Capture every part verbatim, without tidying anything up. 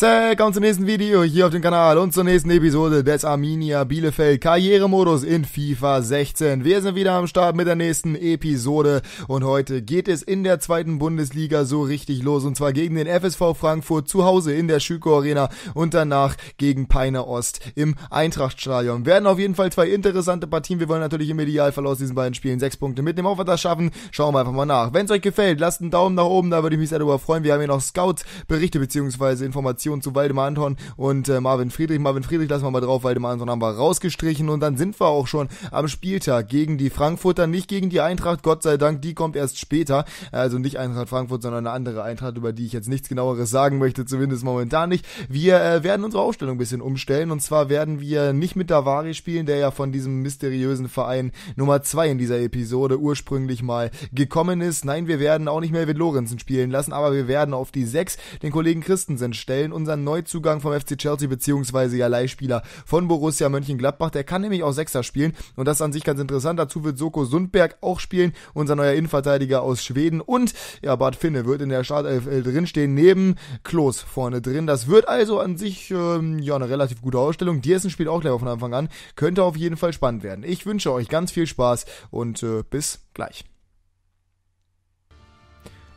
Willkommen zum nächsten Video hier auf dem Kanal und zur nächsten Episode des Arminia Bielefeld Karrieremodus in FIFA sechzehn. Wir sind wieder am Start mit der nächsten Episode und heute geht es in der zweiten Bundesliga so richtig los und zwar gegen den F S V Frankfurt zu Hause in der Schüco Arena und danach gegen Peine Ost im Eintrachtstadion. Werden auf jeden Fall zwei interessante Partien. Wir wollen natürlich im Idealfall aus diesen beiden Spielen sechs Punkte mit dem Aufwärts schaffen. Schauen wir einfach mal nach. Wenn es euch gefällt, lasst einen Daumen nach oben, da würde ich mich sehr darüber freuen. Wir haben hier noch Scouts, Berichte bzw. Informationen zu Waldemar Anton und äh, Marvin Friedrich. Marvin Friedrich lassen wir mal drauf, Waldemar Anton haben wir rausgestrichen und dann sind wir auch schon am Spieltag gegen die Frankfurter, nicht gegen die Eintracht, Gott sei Dank, die kommt erst später, also nicht Eintracht Frankfurt, sondern eine andere Eintracht, über die ich jetzt nichts genaueres sagen möchte, zumindest momentan nicht. Wir äh, werden unsere Aufstellung ein bisschen umstellen und zwar werden wir nicht mit Davari spielen, der ja von diesem mysteriösen Verein Nummer zwei in dieser Episode ursprünglich mal gekommen ist. Nein, wir werden auch nicht Melvin Lorenzen spielen lassen, aber wir werden auf die sechs den Kollegen Christensen stellen, unseren Neuzugang vom F C Chelsea beziehungsweise ja Leihspieler von Borussia Mönchengladbach. Der kann nämlich auch Sechser spielen und das ist an sich ganz interessant. Dazu wird Soko Sundberg auch spielen, unser neuer Innenverteidiger aus Schweden und ja, Bart Finne wird in der Startelf drinstehen, neben Klos vorne drin. Das wird also an sich ähm, ja eine relativ gute Ausstellung. Diersen spielt auch gleich von Anfang an, könnte auf jeden Fall spannend werden. Ich wünsche euch ganz viel Spaß und äh, bis gleich.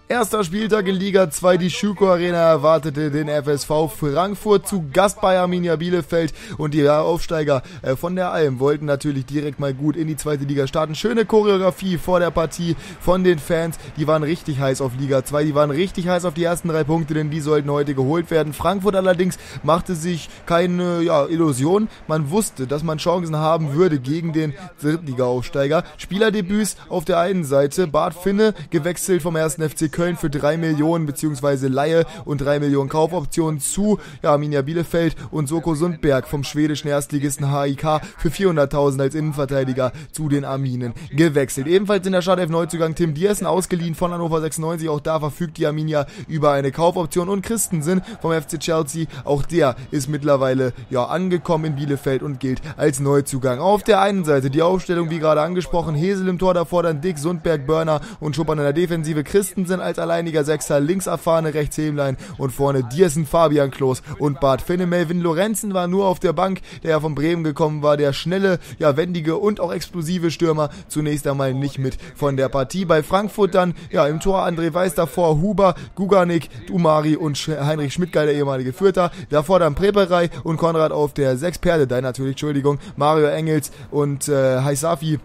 Erster Spieltag in Liga zwei, die Schüco Arena erwartete den F S V Frankfurt zu Gast bei Arminia Bielefeld und die Aufsteiger von der Alm wollten natürlich direkt mal gut in die zweite Liga starten. Schöne Choreografie vor der Partie von den Fans, die waren richtig heiß auf Liga zwei, die waren richtig heiß auf die ersten drei Punkte, denn die sollten heute geholt werden. Frankfurt allerdings machte sich keine ja, Illusion, man wusste, dass man Chancen haben würde gegen den Drittliga-Aufsteiger. Spielerdebüts auf der einen Seite, Bart Finne gewechselt vom ersten F C Köln für drei Millionen beziehungsweise Laie und drei Millionen Kaufoptionen zu ja, Arminia Bielefeld und Soko Sundberg vom schwedischen Erstligisten H I K für vierhunderttausend als Innenverteidiger zu den Arminen gewechselt. Ebenfalls in der Startelf Neuzugang Tim Diersen, ausgeliehen von Hannover sechsundneunzig, auch da verfügt die Arminia über eine Kaufoption und Christensen vom F C Chelsea, auch der ist mittlerweile ja angekommen in Bielefeld und gilt als Neuzugang. Auf der einen Seite die Aufstellung wie gerade angesprochen, Hesel im Tor, davor dann Dick, Sundberg, Börner und Schuppern in der Defensive, Christensen als als alleiniger Sechser, links Afane, rechts Hemlein und vorne Diersen, Fabian Klos und Bart Finne. Melvin Lorenzen war nur auf der Bank, der ja von Bremen gekommen war, der schnelle, ja wendige und auch explosive Stürmer, zunächst einmal nicht mit von der Partie. Bei Frankfurt dann, ja im Tor André Weiß, davor Huber, Guganik, Umari und Sch Heinrich Schmidtgeil, der ehemalige Fürther, davor dann Preperei und Konrad auf der Sechs, Perdedein natürlich, Entschuldigung, Mario Engels und äh, Heisafi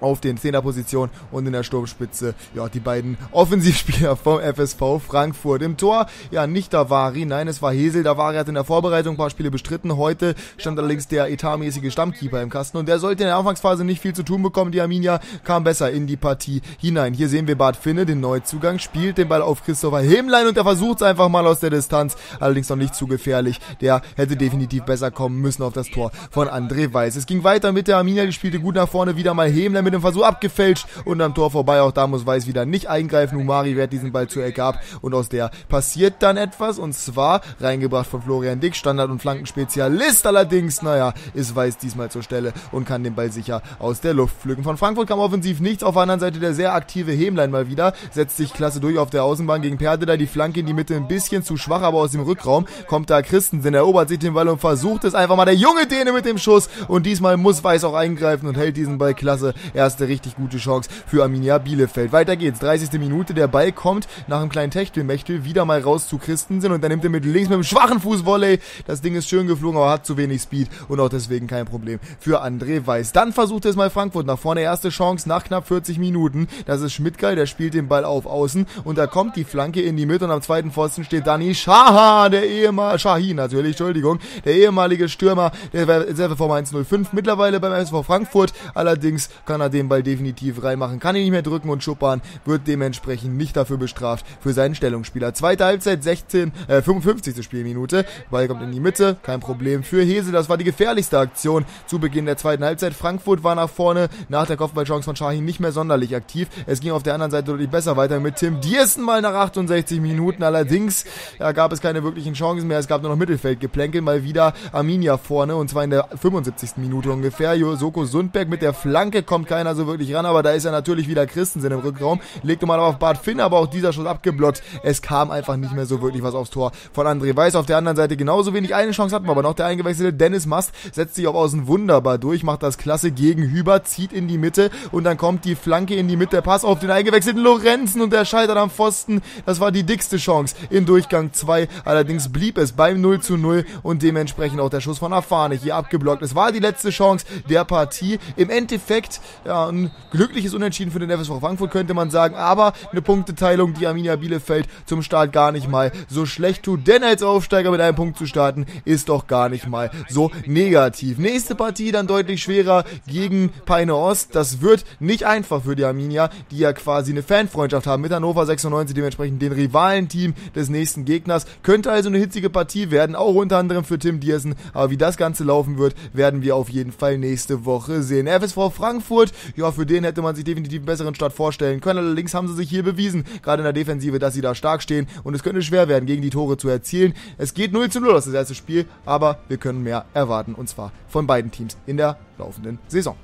auf den Zehner-Position und in der Sturmspitze, ja, die beiden Offensivspieler vom F S V Frankfurt. Im Tor, ja, nicht Davari, nein, es war Hesel. Davari hat in der Vorbereitung ein paar Spiele bestritten. Heute stand allerdings der etatmäßige Stammkeeper im Kasten und der sollte in der Anfangsphase nicht viel zu tun bekommen. Die Arminia kam besser in die Partie hinein. Hier sehen wir Bart Finne, den Neuzugang, spielt den Ball auf Christopher Hemlein und der versucht es einfach mal aus der Distanz, allerdings noch nicht zu gefährlich. Der hätte definitiv besser kommen müssen auf das Tor von André Weiß. Es ging weiter mit der Arminia, die spielte gut nach vorne, wieder mal Hemlein mit den Versuch abgefälscht und am Tor vorbei. Auch da muss Weiß wieder nicht eingreifen. Umari wehrt diesen Ball zur Ecke ab und aus der passiert dann etwas und zwar reingebracht von Florian Dick, Standard- und Flankenspezialist. Allerdings, naja, ist Weiß diesmal zur Stelle und kann den Ball sicher aus der Luft pflücken. Von Frankfurt kam offensiv nichts. Auf der anderen Seite der sehr aktive Hemlein mal wieder. Setzt sich klasse durch auf der Außenbahn gegen Perdeda. Die Flanke in die Mitte ein bisschen zu schwach, aber aus dem Rückraum kommt da Christensen, erobert sich den Ball und versucht es einfach mal. Der junge Däne mit dem Schuss und diesmal muss Weiß auch eingreifen und hält diesen Ball klasse. Erste richtig gute Chance für Arminia Bielefeld. Weiter geht's. dreißigste Minute. Der Ball kommt nach einem kleinen Techtelmechtel wieder mal raus zu Christensen und dann nimmt er mit links mit dem schwachen Fuß Volley. Das Ding ist schön geflogen, aber hat zu wenig Speed und auch deswegen kein Problem für André Weiß. Dann versucht es mal Frankfurt nach vorne. Erste Chance nach knapp vierzig Minuten. Das ist Schmidtgeil, der spielt den Ball auf Außen und da kommt die Flanke in die Mitte und am zweiten Pfosten steht Dani Schaha, der ehemalige Shahin natürlich, Entschuldigung, der ehemalige Stürmer der Reserve vom eins null fünf, mittlerweile beim F S V Frankfurt. Allerdings kann er den Ball definitiv reinmachen, kann ihn nicht mehr drücken und Schuppern wird dementsprechend nicht dafür bestraft für seinen Stellungsspieler. Zweite Halbzeit, sechzehn, äh, fünfundfünfzigste Spielminute, Ball kommt in die Mitte, kein Problem für Hesel, das war die gefährlichste Aktion zu Beginn der zweiten Halbzeit. Frankfurt war nach vorne, nach der Kopfballchance von Shahin nicht mehr sonderlich aktiv, es ging auf der anderen Seite deutlich besser weiter mit Tim Diersen mal nach achtundsechzig Minuten, allerdings ja, gab es keine wirklichen Chancen mehr, es gab nur noch Mittelfeldgeplänkel, mal wieder Arminia vorne und zwar in der fünfundsiebzigsten Minute ungefähr. Soko Sundberg mit der Flanke kommt keiner so wirklich ran, aber da ist ja natürlich wieder Christensen im Rückraum, legt nochmal auf Bart Finne, aber auch dieser Schuss abgeblockt. Es kam einfach nicht mehr so wirklich was aufs Tor von André Weiß. Auf der anderen Seite genauso wenig, eine Chance hatten wir aber noch. Der eingewechselte Dennis Mast setzt sich auf Außen wunderbar durch, macht das klasse gegen Hüber, zieht in die Mitte und dann kommt die Flanke in die Mitte, der Pass auf den eingewechselten Lorenzen und der scheitert am Pfosten. Das war die dickste Chance in Durchgang zwei, allerdings blieb es beim null zu null und dementsprechend auch der Schuss von Afane hier abgeblockt. Es war die letzte Chance der Partie. Im Endeffekt ja, ein glückliches Unentschieden für den F S V Frankfurt, könnte man sagen, aber eine Punkteteilung, die Arminia Bielefeld zum Start gar nicht mal so schlecht tut, denn als Aufsteiger mit einem Punkt zu starten, ist doch gar nicht mal so negativ. Nächste Partie dann deutlich schwerer gegen Peine Ost. Das wird nicht einfach für die Arminia, die ja quasi eine Fanfreundschaft haben mit Hannover sechsundneunzig, dementsprechend den Rivalenteam des nächsten Gegners. Könnte also eine hitzige Partie werden, auch unter anderem für Tim Diersen, aber wie das Ganze laufen wird, werden wir auf jeden Fall nächste Woche sehen. F S V Frankfurt, ja, für den hätte man sich definitiv einen besseren Start vorstellen können, allerdings haben sie sich hier bewiesen, gerade in der Defensive, dass sie da stark stehen und es könnte schwer werden, gegen die Tore zu erzielen. Es geht null zu null aus das erste Spiel, aber wir können mehr erwarten und zwar von beiden Teams in der laufenden Saison.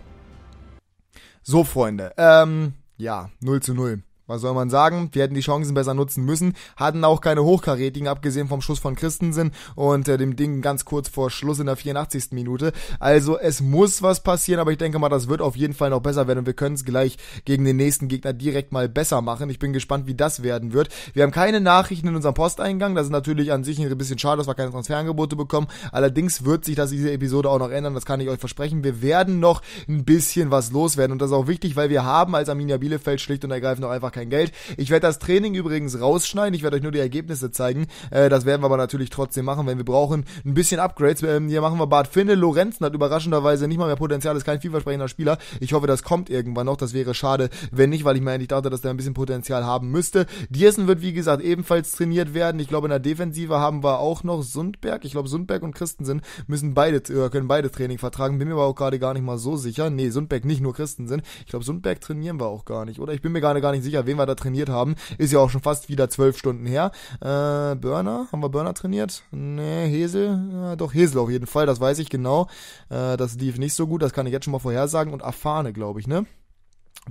So, Freunde, ähm, ja, null zu null. Was soll man sagen? Wir hätten die Chancen besser nutzen müssen, hatten auch keine hochkarätigen, abgesehen vom Schuss von Christensen und äh, dem Ding ganz kurz vor Schluss in der vierundachtzigsten Minute. Also es muss was passieren, aber ich denke mal, das wird auf jeden Fall noch besser werden und wir können es gleich gegen den nächsten Gegner direkt mal besser machen. Ich bin gespannt, wie das werden wird. Wir haben keine Nachrichten in unserem Posteingang, das ist natürlich an sich ein bisschen schade, dass wir keine Transferangebote bekommen. Allerdings wird sich das diese Episode auch noch ändern, das kann ich euch versprechen. Wir werden noch ein bisschen was loswerden und das ist auch wichtig, weil wir haben als Arminia Bielefeld schlicht und ergreifend auch einfach kein Geld. Ich werde das Training übrigens rausschneiden, ich werde euch nur die Ergebnisse zeigen, äh, das werden wir aber natürlich trotzdem machen, wenn wir brauchen ein bisschen Upgrades. Ähm, hier machen wir Bart Finne, Lorenzen hat überraschenderweise nicht mal mehr Potenzial, ist kein vielversprechender Spieler, ich hoffe, das kommt irgendwann noch, das wäre schade, wenn nicht, weil ich mir eigentlich dachte, dass der ein bisschen Potenzial haben müsste. Diersen wird, wie gesagt, ebenfalls trainiert werden, ich glaube, in der Defensive haben wir auch noch Sundberg, ich glaube, Sundberg und Christensen müssen beide, äh, können beide Training vertragen, bin mir aber auch gerade gar nicht mal so sicher, nee, Sundberg nicht, nur Christensen, ich glaube, Sundberg trainieren wir auch gar nicht, oder? Ich bin mir gerade gar nicht sicher, wen wir da trainiert haben, ist ja auch schon fast wieder zwölf Stunden her. Äh, Börner, haben wir Börner trainiert? Ne, Hesel, ja, doch Hesel auf jeden Fall, das weiß ich genau, äh, das lief nicht so gut, das kann ich jetzt schon mal vorhersagen und Afane, glaube ich, ne?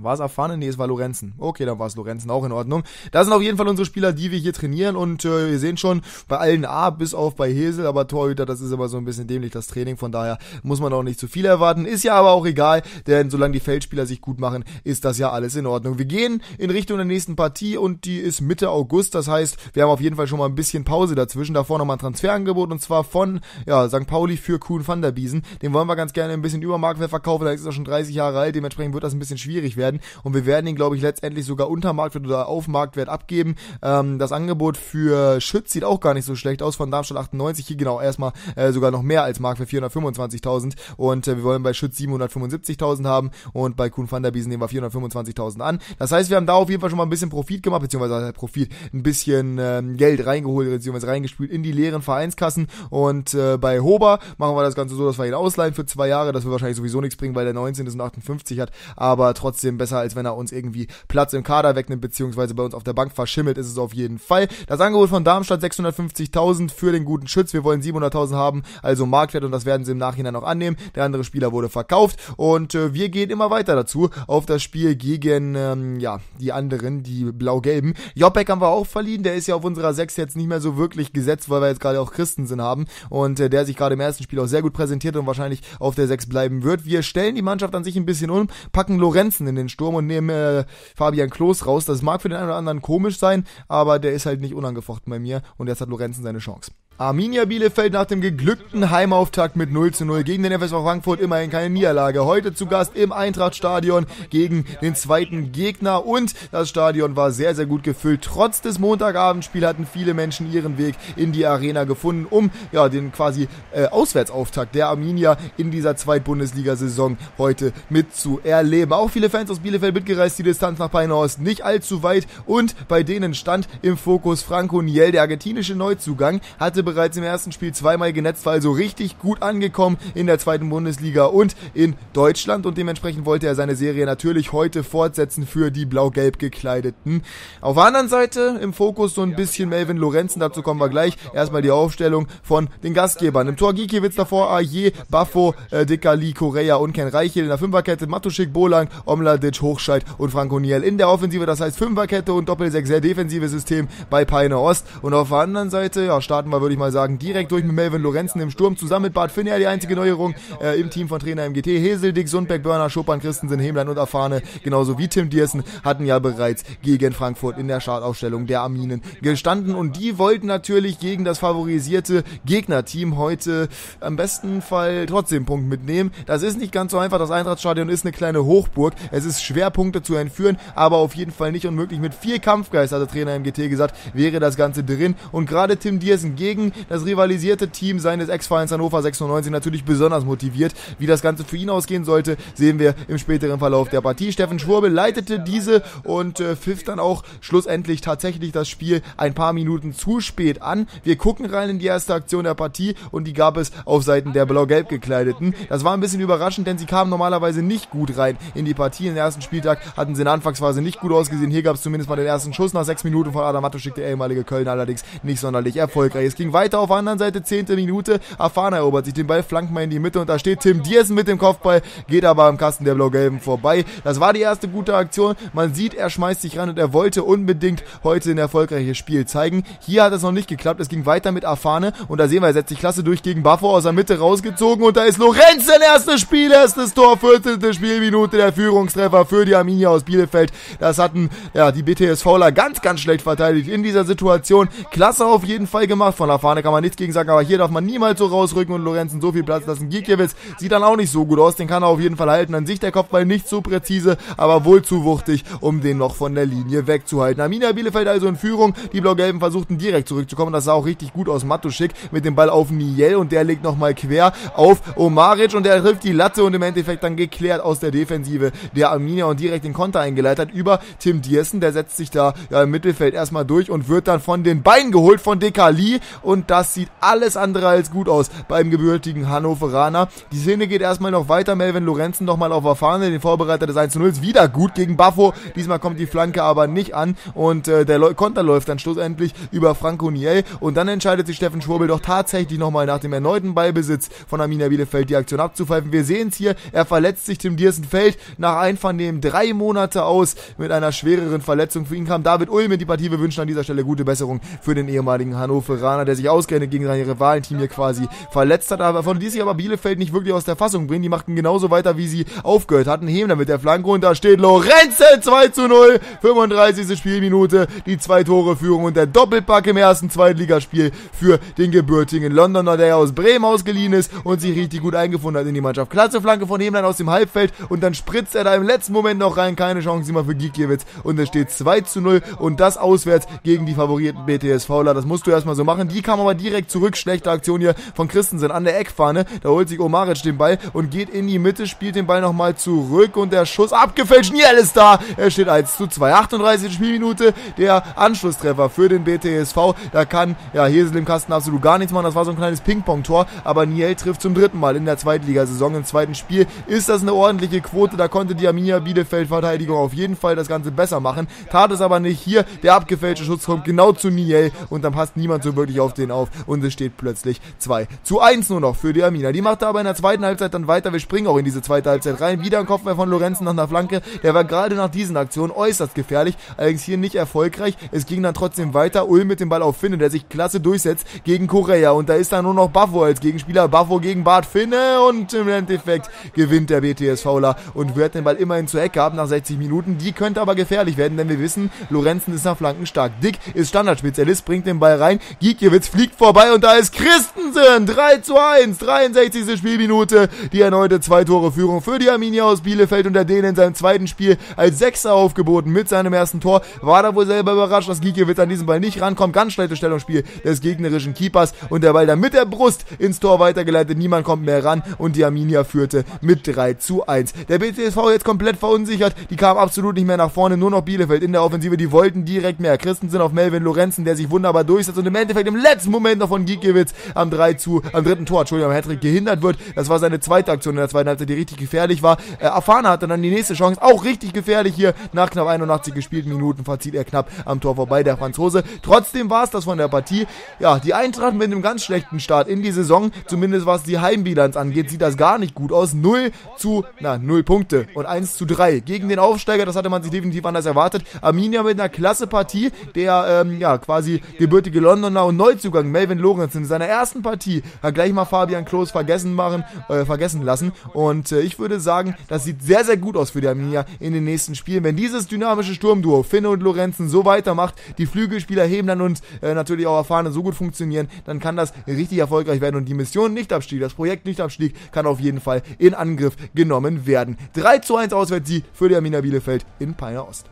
War es Afane? Nee, es war Lorenzen. Okay, dann war es Lorenzen, auch in Ordnung. Das sind auf jeden Fall unsere Spieler, die wir hier trainieren und äh, wir sehen schon, bei allen A, bis auf bei Hesel, aber Torhüter, das ist immer so ein bisschen dämlich, das Training, von daher muss man auch nicht zu viel erwarten. Ist ja aber auch egal, denn solange die Feldspieler sich gut machen, ist das ja alles in Ordnung. Wir gehen in Richtung der nächsten Partie und die ist Mitte August, das heißt, wir haben auf jeden Fall schon mal ein bisschen Pause dazwischen. Davor nochmal ein Transferangebot und zwar von, ja, Sankt Pauli für Kuhn van der Biesen. Den wollen wir ganz gerne ein bisschen über Marktwert verkaufen, da ist er schon dreißig Jahre alt, dementsprechend wird das ein bisschen schwierig werden. Und wir werden ihn, glaube ich, letztendlich sogar unter Marktwert oder auf Marktwert abgeben. Ähm, das Angebot für Schütz sieht auch gar nicht so schlecht aus, von Darmstadt achtundneunzig. Hier genau erstmal äh, sogar noch mehr als Marktwert, vierhundertfünfundzwanzigtausend. Und äh, wir wollen bei Schütz siebenhundertfünfundsiebzigtausend haben und bei Kuhn van der Biesen nehmen wir vierhundertfünfundzwanzigtausend an. Das heißt, wir haben da auf jeden Fall schon mal ein bisschen Profit gemacht, beziehungsweise Profit, ein bisschen ähm, Geld reingeholt, beziehungsweise reingespielt in die leeren Vereinskassen. Und äh, bei Hober machen wir das Ganze so, dass wir ihn ausleihen für zwei Jahre. Das wird wahrscheinlich sowieso nichts bringen, weil der neunzehn ist und achtundfünfzig hat. Aber trotzdem besser, als wenn er uns irgendwie Platz im Kader wegnimmt, beziehungsweise bei uns auf der Bank verschimmelt, ist es auf jeden Fall. Das Angebot von Darmstadt sechshundertfünfzigtausend für den guten Schütz, wir wollen siebenhunderttausend haben, also Marktwert und das werden sie im Nachhinein noch annehmen. Der andere Spieler wurde verkauft und äh, wir gehen immer weiter dazu auf das Spiel gegen, ähm, ja, die anderen, die Blau-Gelben. Jopek haben wir auch verliehen, der ist ja auf unserer sechs jetzt nicht mehr so wirklich gesetzt, weil wir jetzt gerade auch Christensen haben und äh, der sich gerade im ersten Spiel auch sehr gut präsentiert und wahrscheinlich auf der sechs bleiben wird. Wir stellen die Mannschaft an sich ein bisschen um, packen Lorenzen in den Sturm und nehmen äh, Fabian Klos raus. Das mag für den einen oder anderen komisch sein, aber der ist halt nicht unangefochten bei mir und jetzt hat Lorenzen seine Chance. Arminia Bielefeld nach dem geglückten Heimauftakt mit null zu null gegen den F S V Frankfurt, immerhin keine Niederlage. Heute zu Gast im Eintrachtstadion gegen den zweiten Gegner und das Stadion war sehr, sehr gut gefüllt. Trotz des Montagabendspiels hatten viele Menschen ihren Weg in die Arena gefunden, um ja den quasi äh, Auswärtsauftakt der Arminia in dieser Zweitbundesliga-Saison heute mit zu erleben. Auch viele Fans aus Bielefeld mitgereist, die Distanz nach Peine Ost nicht allzu weit und bei denen stand im Fokus Franco Niel, der argentinische Neuzugang, hatte bereits im ersten Spiel zweimal genetzt, war also richtig gut angekommen in der zweiten Bundesliga und in Deutschland und dementsprechend wollte er seine Serie natürlich heute fortsetzen für die blau-gelb gekleideten. Auf der anderen Seite im Fokus so ein bisschen Melvin Lorenzen, dazu kommen wir gleich. Erstmal die Aufstellung von den Gastgebern. Im Tor Gikiewicz, davor Aje, Bafo, äh, Dikali, Korea und Ken Reichel. In der Fünferkette Matuschik, Bolang, Omladic, Hochscheid und Franco Niel. In der Offensive, das heißt Fünferkette und Doppelsechs, sehr defensives System bei Peine Ost. Und auf der anderen Seite, ja, starten wir, würde ich mal sagen, direkt durch mit Melvin Lorenzen im Sturm, zusammen mit Bart Finne, die einzige Neuerung äh, im Team von Trainer M G T. Hesel, Dick, Sundberg, Börner, Schuppern, Christensen, Hemlein und Afane, genauso wie Tim Diersen, hatten ja bereits gegen Frankfurt in der Startaufstellung der Arminen gestanden. Und die wollten natürlich gegen das favorisierte Gegnerteam heute am besten Fall trotzdem Punkt mitnehmen. Das ist nicht ganz so einfach. Das Eintrachtstadion ist eine kleine Hochburg. Es ist schwer, Punkte zu entführen, aber auf jeden Fall nicht unmöglich. Mit viel Kampfgeist, hatte Trainer M G T gesagt, wäre das Ganze drin. Und gerade Tim Diersen gegen das rivalisierte Team seines Ex-Vereins Hannover sechsundneunzig natürlich besonders motiviert. Wie das Ganze für ihn ausgehen sollte, sehen wir im späteren Verlauf der Partie. Steffen Schwurbe leitete diese und äh, pfiff dann auch schlussendlich tatsächlich das Spiel ein paar Minuten zu spät an. Wir gucken rein in die erste Aktion der Partie und die gab es auf Seiten der blau-gelb gekleideten. Das war ein bisschen überraschend, denn sie kamen normalerweise nicht gut rein in die Partie. Im ersten Spieltag hatten sie in der Anfangsphase nicht gut ausgesehen. Hier gab es zumindest mal den ersten Schuss nach sechs Minuten von Adam Matuschik, der ehemalige Kölner, allerdings nicht sonderlich erfolgreich. Es ging weiter auf der anderen Seite, zehnte Minute. Afane erobert sich den Ball, flankt mal in die Mitte und da steht Tim Diersen mit dem Kopfball, geht aber am Kasten der blau-gelben vorbei. Das war die erste gute Aktion. Man sieht, er schmeißt sich ran und er wollte unbedingt heute ein erfolgreiches Spiel zeigen. Hier hat es noch nicht geklappt. Es ging weiter mit Afane und da sehen wir, er setzt sich klasse durch gegen Bafo, aus der Mitte rausgezogen und da ist Lorenzen. Erstes Spiel, erstes Tor, vierzehnte Spielminute, der Führungstreffer für die Arminia aus Bielefeld. Das hatten ja die BTSVler ganz, ganz schlecht verteidigt in dieser Situation. Klasse auf jeden Fall gemacht. Von Afane kann man nichts gegen sagen, aber hier darf man niemals so rausrücken und Lorenzen so viel Platz lassen. Gikiewicz sieht dann auch nicht so gut aus, den kann er auf jeden Fall halten. An sich der Kopfball nicht so präzise, aber wohl zu wuchtig, um den noch von der Linie wegzuhalten. Arminia Bielefeld also in Führung. Die Blau-Gelben versuchten direkt zurückzukommen. Das sah auch richtig gut aus. Matuschik mit dem Ball auf Niel und der legt nochmal quer auf Umari und der trifft die Latte und im Endeffekt dann geklärt aus der Defensive der Arminia und direkt den Konter eingeleitet über Tim Diersen. Der setzt sich da ja, im Mittelfeld erstmal durch und wird dann von den Beinen geholt von Dikali und das sieht alles andere als gut aus beim gebürtigen Hannoveraner. Die Szene geht erstmal noch weiter. Melvin Lorenzen nochmal auf Afane, den Vorbereiter des eins zu null, wieder gut gegen Bafo. Diesmal kommt die Flanke aber nicht an und äh, der Konter läuft dann schlussendlich über Franco Niel und dann entscheidet sich Steffen Schwurbel doch tatsächlich nochmal nach dem erneuten Ballbesitz von Arminia Bielefeld die Aktion abzupfeifen. Wir sehen es hier, er verletzt sich. Tim Diersen fällt nach Einvernehmen drei Monate aus mit einer schwereren Verletzung. Für ihn kam David Ulm in die Partie. Wir wünschen an dieser Stelle gute Besserung für den ehemaligen Hannoveraner, der sich ausgerechnet gegen sein Rivalenteam hier quasi verletzt hat, aber von die sich aber Bielefeld nicht wirklich aus der Fassung bringen. Die machten genauso weiter, wie sie aufgehört hatten. Hemler mit der Flanke und da steht Lorenzen zwei zu null, fünfunddreißigste Spielminute, die zwei Tore Führung und der Doppelpack im ersten Zweitligaspiel für den gebürtigen Londoner, der aus Bremen ausgeliehen ist und sich richtig gut eingefunden hat in die Mannschaft. Klasse Flanke von Hemlein aus dem Halbfeld und dann spritzt er da im letzten Moment noch rein, keine Chance immer für Gikiewicz und es steht zwei zu null und das auswärts gegen die favorierten BTSVler. Das musst du erstmal so machen. Die kam aber direkt zurück, schlechte Aktion hier von Christensen an der Eckfahne, da holt sich Omaric den Ball und geht in die Mitte, spielt den Ball nochmal zurück und der Schuss abgefälscht, Niel ist da, er steht eins zu zwei, achtunddreißigste Spielminute, der Anschlusstreffer für den B T S V, da kann ja Hesel im Kasten absolut gar nichts machen, das war so ein kleines Ping-Pong-Tor, aber Niel trifft zum dritten Mal in der Zweitligasaison, im zweiten Spiel ist das eine ordentliche Quote, da konnte die Arminia Bielefeld-Verteidigung auf jeden Fall das Ganze besser machen, tat es aber nicht. Hier der abgefälschte Schuss kommt genau zu Niel und dann passt niemand so wirklich auf den auf und es steht plötzlich zwei zu eins nur noch für die Arminia. Die machte aber in der zweiten Halbzeit dann weiter, wir springen auch in diese zweite Halbzeit rein, wieder ein Kopfball von Lorenzen nach einer Flanke, der war gerade nach diesen Aktionen äußerst gefährlich, allerdings hier nicht erfolgreich, es ging dann trotzdem weiter, Ulm mit dem Ball auf Finne, der sich klasse durchsetzt gegen Korea und da ist dann nur noch Bafo als Gegenspieler, Bafo gegen Bart Finne und im Endeffekt gewinnt der BTSVler und wird den Ball immerhin zur Ecke haben nach sechzig Minuten, die könnte aber gefährlich werden, denn wir wissen, Lorenzen ist nach Flanken stark, Dick ist Standardspezialist, bringt den Ball rein, Gikiewicz fliegt vorbei und da ist Christensen, drei zu eins, dreiundsechzigste Spielminute, die erneute zwei Tore Führung für die Arminia aus Bielefeld und der Däne in seinem zweiten Spiel als Sechser aufgeboten mit seinem ersten Tor, war da wohl selber überrascht, dass Gikiewicz an diesem Ball nicht rankommt, ganz schlechte Stellungsspiel des gegnerischen Keepers und der Ball dann mit der Brust ins Tor weitergeleitet, niemand kommt mehr ran und die Arminia führte mit drei zu eins. Der B T S V jetzt komplett verunsichert, die kam absolut nicht mehr nach vorne, nur noch Bielefeld in der Offensive, die wollten direkt mehr, Christensen auf Melvin Lorenzen, der sich wunderbar durchsetzt und im Endeffekt im letzten letzten Moment noch von Gikiewicz am drei zu, am dritten Tor, Entschuldigung, am Hattrick gehindert wird. Das war seine zweite Aktion in der zweiten Halbzeit, die richtig gefährlich war. Äh, Afane hatte dann die nächste Chance, auch richtig gefährlich hier. Nach knapp einundachtzig gespielten Minuten verzieht er knapp am Tor vorbei, der Franzose. Trotzdem war es das von der Partie. Ja, die Eintracht mit einem ganz schlechten Start in die Saison, zumindest was die Heimbilanz angeht, sieht das gar nicht gut aus. null zu, na, null Punkte und eins zu drei gegen den Aufsteiger, das hatte man sich definitiv anders erwartet. Arminia mit einer klasse Partie, der, ähm, ja, quasi gebürtige Londoner und Neuzugang Melvin Lorenzen in seiner ersten Partie hat gleich mal Fabian Klos vergessen machen, äh, vergessen lassen und äh, ich würde sagen, das sieht sehr, sehr gut aus für die Arminia in den nächsten Spielen. Wenn dieses dynamische Sturmduo Finne und Lorenzen so weitermacht, die Flügelspieler Hemlein und äh, natürlich auch Afane so gut funktionieren, dann kann das richtig erfolgreich werden und die Mission Nichtabstieg, das Projekt Nichtabstieg kann auf jeden Fall in Angriff genommen werden. drei zu eins Auswärtssieg für die Arminia Bielefeld in Peine Ost.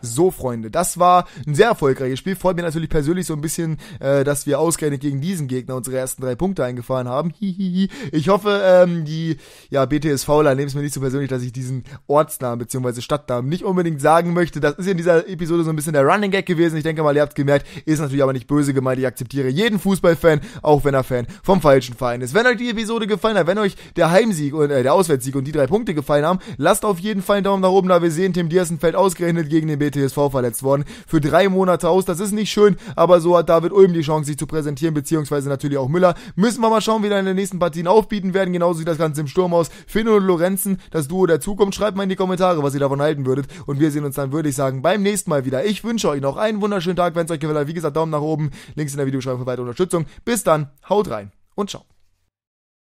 So, Freunde, das war ein sehr erfolgreiches Spiel. Freut mir natürlich persönlich so ein bisschen, äh, dass wir ausgerechnet gegen diesen Gegner unsere ersten drei Punkte eingefahren haben. Hihihi. Ich hoffe, ähm, die ja, B T S V-Ler nehmen es mir nicht so persönlich, dass ich diesen Ortsnamen bzw. Stadtnamen nicht unbedingt sagen möchte. Das ist in dieser Episode so ein bisschen der Running Gag gewesen. Ich denke mal, ihr habt es gemerkt. Ist natürlich aber nicht böse gemeint. Ich akzeptiere jeden Fußballfan, auch wenn er Fan vom falschen Verein ist. Wenn euch die Episode gefallen hat, wenn euch der Heimsieg und äh, der Auswärtssieg und die drei Punkte gefallen haben, lasst auf jeden Fall einen Daumen nach oben da. Wir sehen, Tim Diersen fällt ausgerechnet gegen den B T S V verletzt worden, für drei Monate aus, das ist nicht schön, aber so hat David Ulm die Chance, sich zu präsentieren, beziehungsweise natürlich auch Müller. Müssen wir mal schauen, wie da in den nächsten Partien aufbieten werden, genauso sieht das Ganze im Sturm aus. Finne und Lorenzen, das Duo der Zukunft, schreibt mal in die Kommentare, was ihr davon halten würdet und wir sehen uns dann, würde ich sagen, beim nächsten Mal wieder. Ich wünsche euch noch einen wunderschönen Tag, wenn es euch gefällt hat, wie gesagt, Daumen nach oben, links in der Videobeschreibung für weitere Unterstützung. Bis dann, haut rein und ciao.